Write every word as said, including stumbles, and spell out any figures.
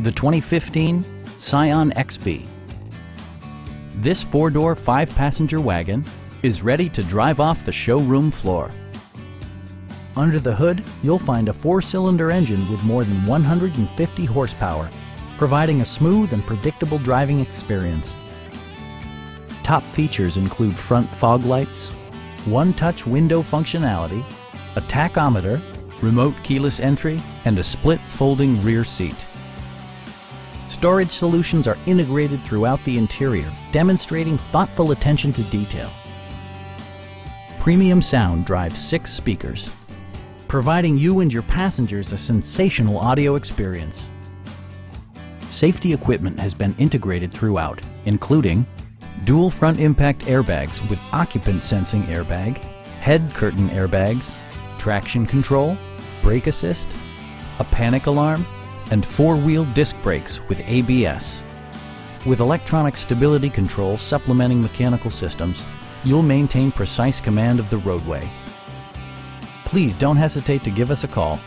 The twenty fifteen Scion X B. This four-door, five-passenger wagon is ready to drive off the showroom floor. Under the hood, you'll find a four-cylinder engine with more than one hundred fifty horsepower, providing a smooth and predictable driving experience. Top features include front fog lights, one-touch window functionality, a tachometer, remote keyless entry, and a split folding rear seat. Storage solutions are integrated throughout the interior, demonstrating thoughtful attention to detail. Premium sound drives six speakers, providing you and your passengers a sensational audio experience. Safety equipment has been integrated throughout, including dual front impact airbags with occupant sensing airbag, head curtain airbags, traction control, brake assist, a panic alarm, and four-wheel disc brakes with A B S. With electronic stability control supplementing mechanical systems, you'll maintain precise command of the roadway. Please don't hesitate to give us a call.